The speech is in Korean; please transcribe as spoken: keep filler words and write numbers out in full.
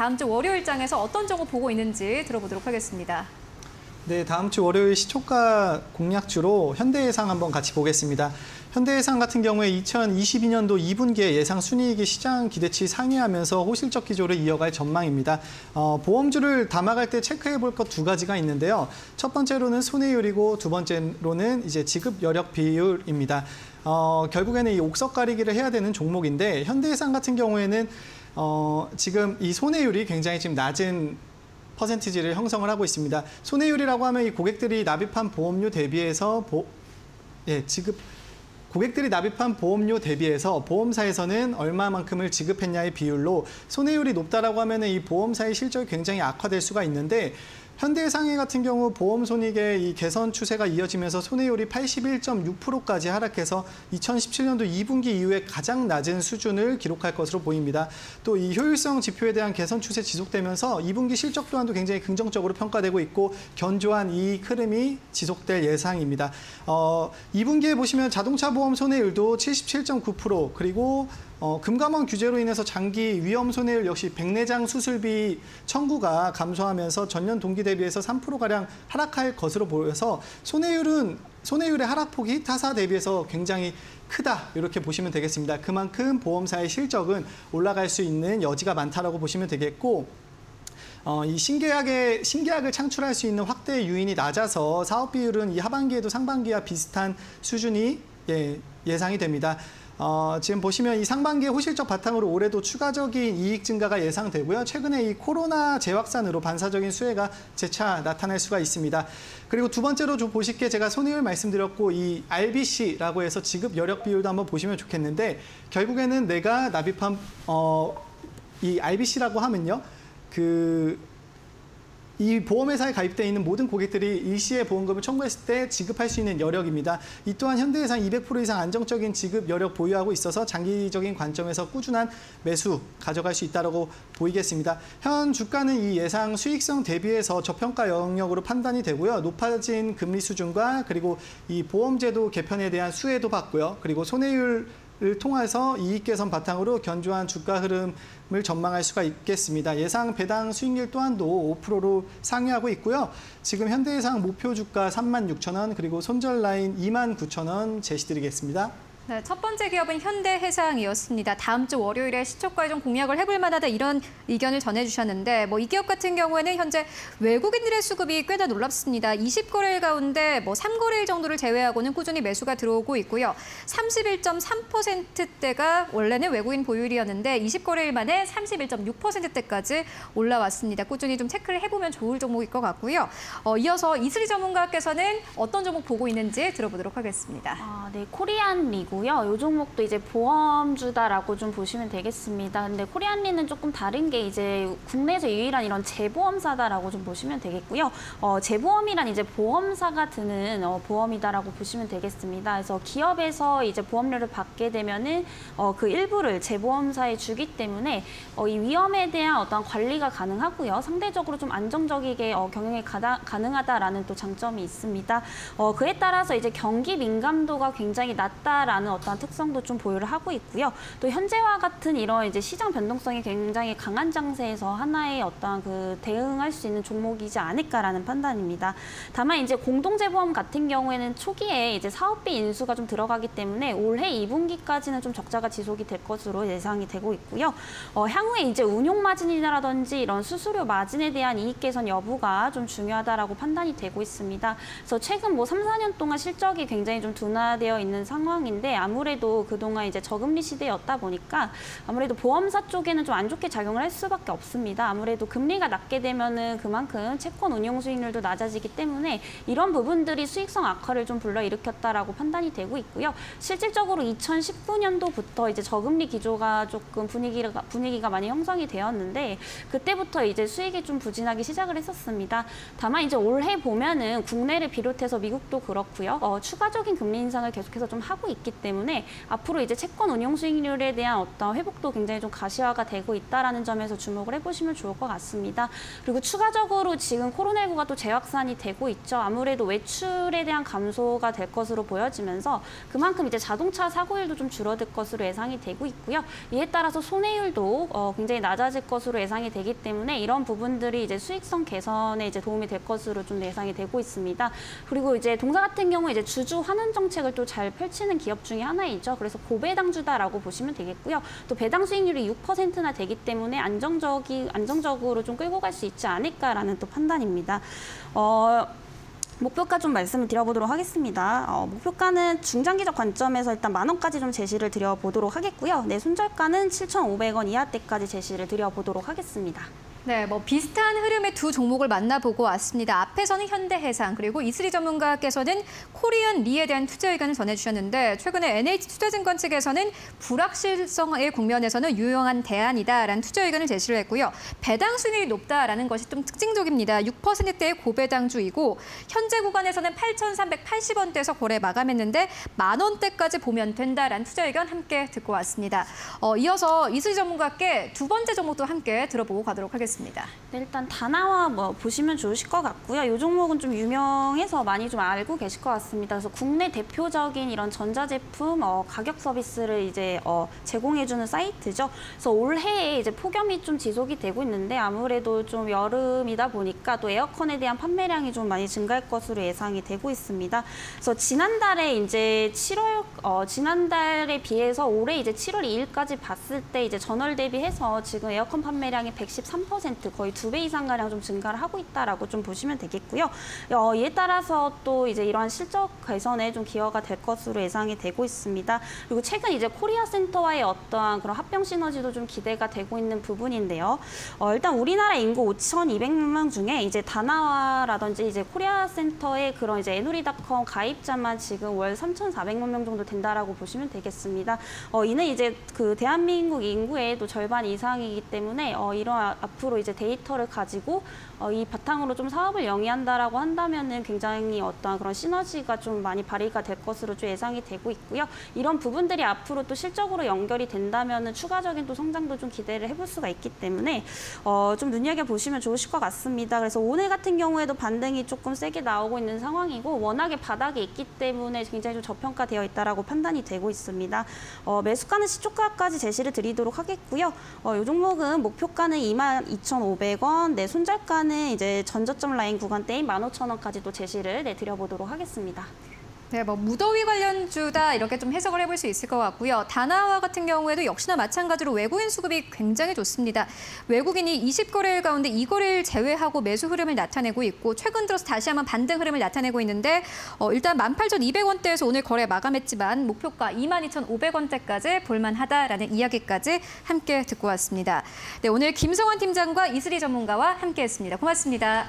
다음 주 월요일 장에서 어떤 정보 보고 있는지 들어보도록 하겠습니다. 네, 다음 주 월요일 시초가 공략주로 현대해상 한번 같이 보겠습니다. 현대해상 같은 경우에 이천이십이 년도 이 분기에 예상 순이익이 시장 기대치 상회하면서 호실적 기조를 이어갈 전망입니다. 어, 보험주를 담아갈 때 체크해 볼 것 두 가지가 있는데요. 첫 번째로는 손해율이고 두 번째로는 이제 지급 여력 비율입니다. 어, 결국에는 이 옥석 가리기를 해야 되는 종목인데 현대해상 같은 경우에는 어, 지금 이 손해율이 굉장히 지금 낮은 퍼센티지를 형성을 하고 있습니다. 손해율이라고 하면 이 고객들이 납입한 보험료 대비해서 보, 예, 지급 고객들이 납입한 보험료 대비해서 보험사에서는 얼마만큼을 지급했냐의 비율로 손해율이 높다라고 하면 이 보험사의 실적이 굉장히 악화될 수가 있는데 현대해상 같은 경우 보험 손익의 이 개선 추세가 이어지면서 손해율이 팔십일 점 육 퍼센트까지 하락해서 이천십칠 년도 이 분기 이후에 가장 낮은 수준을 기록할 것으로 보입니다. 또 이 효율성 지표에 대한 개선 추세 지속되면서 이 분기 실적 또한도 굉장히 긍정적으로 평가되고 있고 견조한 이익 흐름이 지속될 예상입니다. 어, 이 분기에 보시면 자동차 보험 손해율도 칠십칠 점 구 퍼센트 그리고 어, 금감원 규제로 인해서 장기 위험 손해율 역시 백내장 수술비 청구가 감소하면서 전년 동기 대비해서 삼 퍼센트가량 하락할 것으로 보여서 손해율은 손해율의 하락폭이 타사 대비해서 굉장히 크다 이렇게 보시면 되겠습니다. 그만큼 보험사의 실적은 올라갈 수 있는 여지가 많다라고 보시면 되겠고 어, 이 신계약의, 신계약을 창출할 수 있는 확대 유인이 낮아서 사업 비율은 이 하반기에도 상반기와 비슷한 수준이 예, 예상이 됩니다. 어, 지금 보시면 이 상반기의 호실적 바탕으로 올해도 추가적인 이익 증가가 예상되고요. 최근에 이 코로나 재확산으로 반사적인 수혜가 재차 나타날 수가 있습니다. 그리고 두 번째로 좀 보시게 제가 손해율 말씀드렸고 이 알비씨라고 해서 지급 여력 비율도 한번 보시면 좋겠는데 결국에는 내가 납입한 어, 이 알비씨라고 하면요. 그 이 보험회사에 가입되어 있는 모든 고객들이 일시에 보험금을 청구했을 때 지급할 수 있는 여력입니다. 이 또한 현대해상 이백 퍼센트 이상 안정적인 지급 여력 보유하고 있어서 장기적인 관점에서 꾸준한 매수 가져갈 수 있다고 보이겠습니다. 현 주가는 이 예상 수익성 대비해서 저평가 영역으로 판단이 되고요. 높아진 금리 수준과 그리고 이 보험제도 개편에 대한 수혜도 받고요. 그리고 손해율 를 통해서 이익 개선 바탕으로 견조한 주가 흐름을 전망할 수가 있겠습니다. 예상 배당 수익률 또한도 오 퍼센트로 상회하고 있고요. 지금 현대해상 목표 주가 삼만 육천 원 그리고 손절 라인 이만 구천 원 제시드리겠습니다. 네, 첫 번째 기업은 현대해상이었습니다. 다음 주 월요일에 시초가에 좀 공략을 해볼 만하다 이런 의견을 전해주셨는데 뭐 이 기업 같은 경우에는 현재 외국인들의 수급이 꽤나 놀랍습니다. 이십 거래일 가운데 뭐 삼 거래일 정도를 제외하고는 꾸준히 매수가 들어오고 있고요. 삼십일 점 삼 퍼센트대가 원래는 외국인 보유율이었는데 이십 거래일 만에 삼십일 점 육 퍼센트대까지 올라왔습니다. 꾸준히 좀 체크를 해보면 좋을 종목일 것 같고요. 어, 이어서 이슬희 전문가께서는 어떤 종목 보고 있는지 들어보도록 하겠습니다. 아, 네, 코리안리고 요 종목도 이제 보험주다라고 좀 보시면 되겠습니다. 근데 코리안리는 조금 다른 게 이제 국내에서 유일한 이런 재보험사다라고 좀 보시면 되겠고요. 어, 재보험이란 이제 보험사가 드는 어, 보험이다라고 보시면 되겠습니다. 그래서 기업에서 이제 보험료를 받게 되면은 어, 그 일부를 재보험사에 주기 때문에 어, 이 위험에 대한 어떤 관리가 가능하고요. 상대적으로 좀 안정적이게 어, 경영이 가다, 가능하다라는 또 장점이 있습니다. 어, 그에 따라서 이제 경기 민감도가 굉장히 낮다라는 어떤 특성도 좀 보유를 하고 있고요. 또 현재와 같은 이런 이제 시장 변동성이 굉장히 강한 장세에서 하나의 어떤 그 대응할 수 있는 종목이지 않을까라는 판단입니다. 다만 이제 공동재보험 같은 경우에는 초기에 이제 사업비 인수가 좀 들어가기 때문에 올해 이 분기까지는 좀 적자가 지속이 될 것으로 예상이 되고 있고요. 어, 향후에 이제 운용 마진이라든지 이런 수수료 마진에 대한 이익 개선 여부가 좀 중요하다라고 판단이 되고 있습니다. 그래서 최근 뭐 삼, 사 년 동안 실적이 굉장히 좀 둔화되어 있는 상황인데. 아무래도 그동안 이제 저금리 시대였다 보니까 아무래도 보험사 쪽에는 좀 안 좋게 작용을 할 수밖에 없습니다. 아무래도 금리가 낮게 되면은 그만큼 채권 운용 수익률도 낮아지기 때문에 이런 부분들이 수익성 악화를 좀 불러일으켰다라고 판단이 되고 있고요. 실질적으로 이천십구 년도부터 이제 저금리 기조가 조금 분위기가 분위기가 많이 형성이 되었는데 그때부터 이제 수익이 좀 부진하기 시작을 했었습니다. 다만 이제 올해 보면은 국내를 비롯해서 미국도 그렇고요. 어, 추가적인 금리 인상을 계속해서 좀 하고 있기 때문에 때문에 앞으로 이제 채권 운용 수익률에 대한 어떤 회복도 굉장히 좀 가시화가 되고 있다라는 점에서 주목을 해보시면 좋을 것 같습니다. 그리고 추가적으로 지금 코로나십구가 또 재확산이 되고 있죠. 아무래도 외출에 대한 감소가 될 것으로 보여지면서 그만큼 이제 자동차 사고율도 좀 줄어들 것으로 예상이 되고 있고요. 이에 따라서 손해율도 어, 굉장히 낮아질 것으로 예상이 되기 때문에 이런 부분들이 이제 수익성 개선에 이제 도움이 될 것으로 좀 예상이 되고 있습니다. 그리고 이제 동사 같은 경우 이제 주주 환원 정책을 또 잘 펼치는 기업 중에 하나이죠. 그래서 고배당주다라고 보시면 되겠고요. 또 배당 수익률이 육 퍼센트나 되기 때문에 안정적이 안정적으로 좀 끌고 갈 수 있지 않을까라는 또 판단입니다. 어... 목표가 좀 말씀을 드려보도록 하겠습니다. 어, 목표가는 중장기적 관점에서 일단 만 원까지 좀 제시를 드려보도록 하겠고요. 네, 손절가는 칠천오백 원 이하대까지 제시를 드려보도록 하겠습니다. 네, 뭐 비슷한 흐름의 두 종목을 만나보고 왔습니다. 앞에서는 현대해상, 그리고 이슬희 전문가께서는 코리안리에 대한 투자 의견을 전해주셨는데, 최근에 엔에이치투자증권 측에서는 불확실성의 국면에서는 유용한 대안이다라는 투자 의견을 제시를 했고요. 배당 수익률이 높다라는 것이 좀 특징적입니다. 육 퍼센트대의 고배당주이고 현재 구간에서는 팔천삼백팔십 원대에서 거래 마감했는데 만 원대까지 보면 된다라는 투자 의견 함께 듣고 왔습니다. 어, 이어서 이슬희 전문가께 두 번째 종목도 함께 들어보고 가도록 하겠습니다. 네, 일단 다나와 뭐 보시면 좋으실 것 같고요. 이 종목은 좀 유명해서 많이 좀 알고 계실 것 같습니다. 그래서 국내 대표적인 이런 전자제품 어, 가격 서비스를 이제 어, 제공해주는 사이트죠. 그래서 올해에 이제 폭염이 좀 지속이 되고 있는데 아무래도 좀 여름이다 보니까 또 에어컨에 대한 판매량이 좀 많이 증가할 것으로 예상이 되고 있습니다. 그래서 지난달에 이제 칠월 어, 지난달에 비해서 올해 이제 칠월 이일까지 봤을 때 이제 전월 대비해서 지금 에어컨 판매량이 백십삼 퍼센트 거의 두 배 이상 가량 좀 증가를 하고 있다라고 좀 보시면 되겠고요. 어, 이에 따라서 또 이제 이러한 실적 개선에 좀 기여가 될 것으로 예상이 되고 있습니다. 그리고 최근 이제 코리아 센터와의 어떠한 그런 합병 시너지도 좀 기대가 되고 있는 부분인데요. 어, 일단 우리나라 인구 오천이백만 명 중에 이제 다나와라든지 이제 코리아 센터의 그런 이제 애누리닷컴 가입자만 지금 월 삼천사백만 명 정도 된다라고 보시면 되겠습니다. 어, 이는 이제 그 대한민국 인구의 또 절반 이상이기 때문에 어, 이러한 앞으로 으로 이제 데이터를 가지고 어, 이 바탕으로 좀 사업을 영위한다라고 한다면은 굉장히 어떤 그런 시너지가 좀 많이 발휘가 될 것으로 좀 예상이 되고 있고요. 이런 부분들이 앞으로 또 실적으로 연결이 된다면은 추가적인 또 성장도 좀 기대를 해볼 수가 있기 때문에 어, 좀 눈여겨 보시면 좋으실 것 같습니다. 그래서 오늘 같은 경우에도 반등이 조금 세게 나오고 있는 상황이고 워낙에 바닥에 있기 때문에 굉장히 좀 저평가되어 있다라고 판단이 되고 있습니다. 어, 매수가는 시초가까지 제시를 드리도록 하겠고요. 어, 이 종목은 목표가는 이만 이천오백 원, 네, 손절가는 이제 전저점 라인 구간대인 만 오천 원까지 또 제시를 네, 드려보도록 하겠습니다. 네, 뭐 무더위 관련주다 이렇게 좀 해석을 해볼 수 있을 것 같고요. 다나와 같은 경우에도 역시나 마찬가지로 외국인 수급이 굉장히 좋습니다. 외국인이 이십 거래일 가운데 이 거래일 제외하고 매수 흐름을 나타내고 있고 최근 들어서 다시 한번 반등 흐름을 나타내고 있는데 어, 일단 만 팔천이백 원대에서 오늘 거래 마감했지만 목표가 이만 이천오백 원대까지 볼만하다라는 이야기까지 함께 듣고 왔습니다. 네, 오늘 김성환 팀장과 이슬희 전문가와 함께했습니다. 고맙습니다.